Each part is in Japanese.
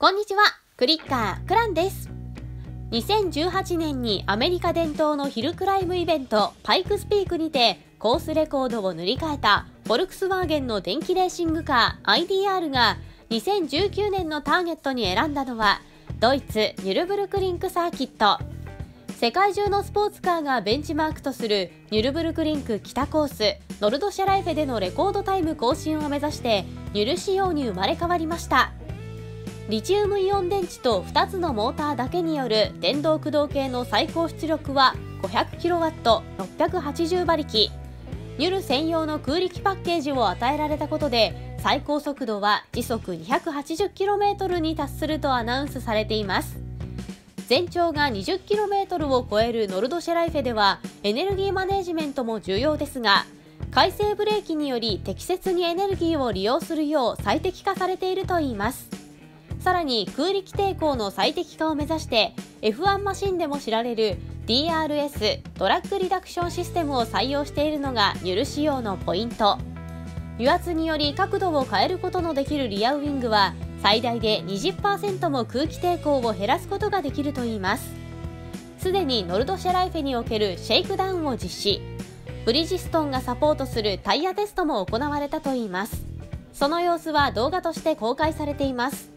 こんにちは、クリッカークランです。2018年にアメリカ伝統のヒルクライムイベントパイクスピークにてコースレコードを塗り替えたフォルクスワーゲンの電気レーシングカー ID.R が2019年のターゲットに選んだのはドイツ・ニュルブルクリンクサーキット。世界中のスポーツカーがベンチマークとするニュルブルクリンク北コースノルドシャライフェでのレコードタイム更新を目指してニュル仕様に生まれ変わりました。リチウムイオン電池と2つのモーターだけによる電動駆動系の最高出力は 500kW、680馬力。ニュル専用の空力パッケージを与えられたことで最高速度は時速 280km に達するとアナウンスされています。全長が 20km を超えるノルドシェライフェではエネルギーマネジメントも重要ですが、回生ブレーキにより適切にエネルギーを利用するよう最適化されているといいます。さらに空力抵抗の最適化を目指して F1 マシンでも知られる DRS ドラッグリダクションシステムを採用しているのがニュル仕様のポイント。油圧により角度を変えることのできるリアウィングは最大で 20% も空気抵抗を減らすことができるといいます。すでにノルドシェライフェにおけるシェイクダウンを実施、ブリヂストンがサポートするタイヤテストも行われたといいます。その様子は動画として公開されています。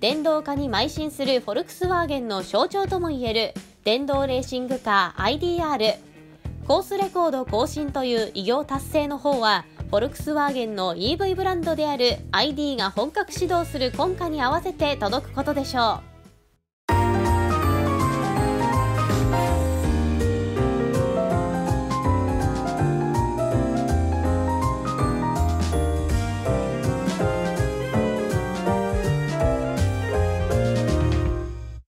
電動化に邁進するフォルクスワーゲンの象徴ともいえる電動レーシングカー ID.R。 コースレコード更新という偉業達成の方はフォルクスワーゲンの EV ブランドである ID が本格始動する今夏に合わせて届くことでしょう。